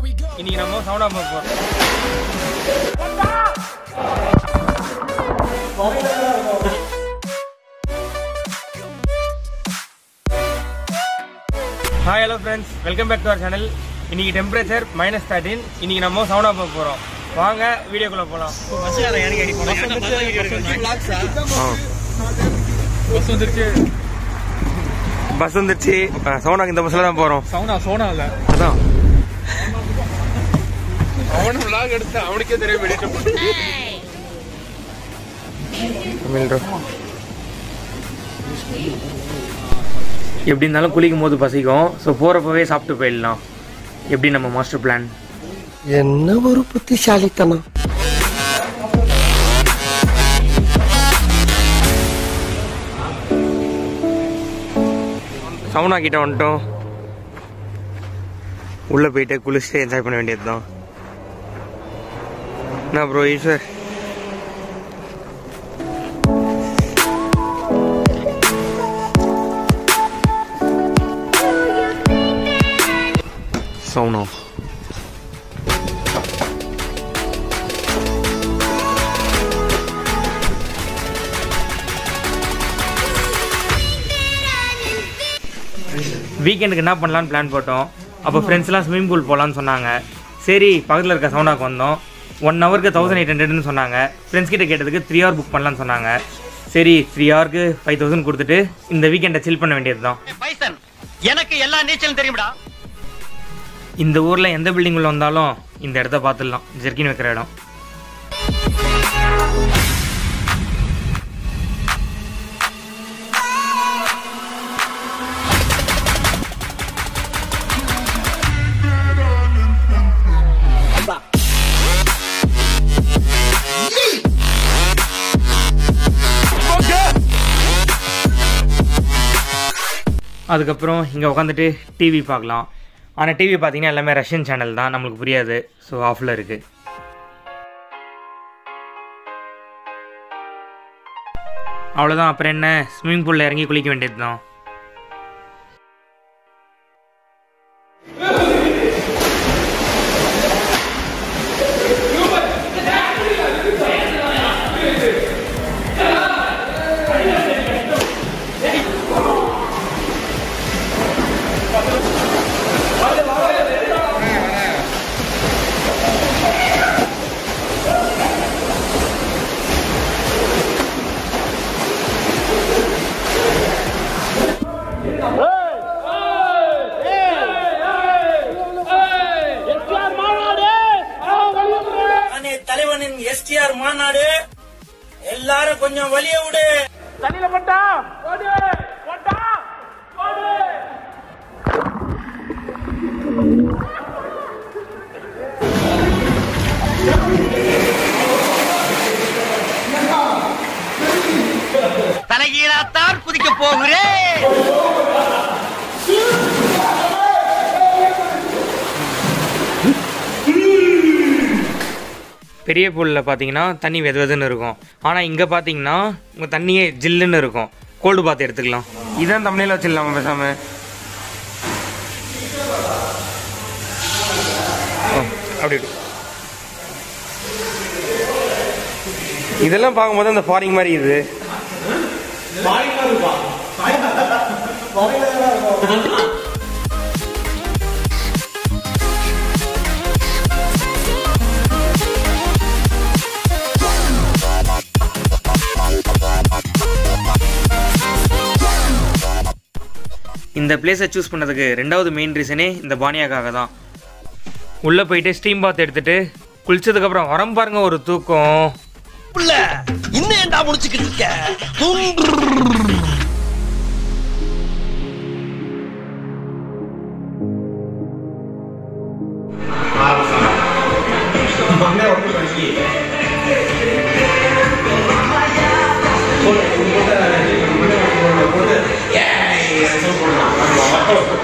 இன்னைக்கு நம்ம sound off பண்ண போறோம். Hi hello friends, welcome back to our channel. இன்னைக்கு டெம்பரேச்சர் -13. இன்னைக்கு நம்ம சவுண்ட் ஆஃப் பண்ண போறோம். வாங்க வீடியோக்குள்ள போலாம். பஸ் வந்துருச்சு, பஸ் வந்துருச்சு. சவுனாக்கு இந்த பஸ்ல தான் போறோம். சவுனா சோனா இல்ல, அதான் அவன் vlog எடுத்து அவனுக்கே தெரிய எடிட் பண்ணி தமிழ்ரோ. எப்படி இருந்தாலும் குளிக்கும் போது பசிக்கும், ஸோ போறப்பவே சாப்பிட்டு போயிடலாம். எப்படி நம்ம மாஸ்டர் பிளான்? என்ன ஒரு புத்திசாலித்தனம். சவுனா கிட்ட வந்துட்டோம். உள்ள போயிட்டு குளிச்சுட்டு என்ஜாய் பண்ண வேண்டியதுதான். என்ன ப்ரோ ஈஸ்வர், சவுனா வீக்கெண்டுக்கு என்ன பண்ணலான்னு பிளான் போட்டோம். அப்போ ஃப்ரெண்ட்ஸ்லாம் ஸ்விம்மிங் பூல் போகலான்னு சொன்னாங்க. சரி பக்கத்தில் இருக்க சவுனாக்கு வந்தோம். 1 ஹவருக்கு 1800ன்னு சொன்னாங்க. ஃப்ரெண்ட்ஸ் கிட்ட கேட்டதுக்கு 3 ஹவர் புக் பண்ணலான்னு சொன்னாங்க. சரி 3 ஹவருக்கு 5000 கொடுத்துட்டு இந்த வீக்கெண்டை சில் பண்ண வேண்டியது தான். எனக்கு எல்லா நீச்சலும் தெரியும்டா. இந்த ஊரில் எந்த பில்டிங் உள்ள வந்தாலும் இந்த இடத்த பார்த்துடலாம். ஜெர்கின் வைக்கிற இடம். அதுக்கப்புறம் இங்கே உட்காந்துட்டு டிவி பார்க்கலாம். ஆனால் டிவி பார்த்திங்கன்னா எல்லாமே ரஷ்யன் சேனல் தான், நம்மளுக்கு புரியாது. ஸோ ஆஃபில் இருக்குது. அவ்வளோதான். அப்புறம் என்ன, ஸ்விம்மிங் பூலில் இறங்கி குளிக்க வேண்டியது தான். எல்லாரும் கொஞ்சம் வலிய விடு. தண்ணில போட்டா தலைகீழாத்தான் குதிக்க போகிறேன். பெரிய பூலில் பார்த்தீங்கன்னா தண்ணி வெது வெதுன்னு இருக்கும். ஆனால் இங்கே பார்த்தீங்கன்னா உங்கள் தண்ணியே ஜில்லுன்னு இருக்கும். கோல்டு பாத்து எடுத்துக்கலாம். இதான் தமிழில் வச்சிடலாமா பேசாமல்? அப்படி இதெல்லாம் பார்க்கும்போது அந்த ஃபாரின் மாதிரி இது. இந்த பிளேஸை சூஸ் பண்ணதுக்கு 2வது மெயின் ரீசனே இந்த பானியாக்காக தான். உள்ளே போயிட்டு ஸ்டீம் பாத் எடுத்துட்டு குளிச்சதுக்கப்புறம் வரம் பாருங்க ஒரு தூக்கம்.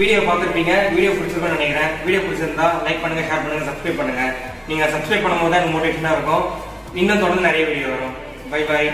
வீடியோ பார்த்திருப்பீங்க. வீடியோ பிடிச்சிருக்கும்னு நினைக்கிறேன். வீடியோ பிடிச்சிருந்தா லைக் பண்ணுங்க, ஷேர் பண்ணுங்க, சப்ஸ்கிரைப் பண்ணுங்க. நீங்க சப்ஸ்கிரைப் பண்ணும்போது தான் எனக்கு மோட்டிவேஷனா இருக்கும். இன்னும் தொடர்ந்து நிறைய வீடியோ வரும். பை பாய்.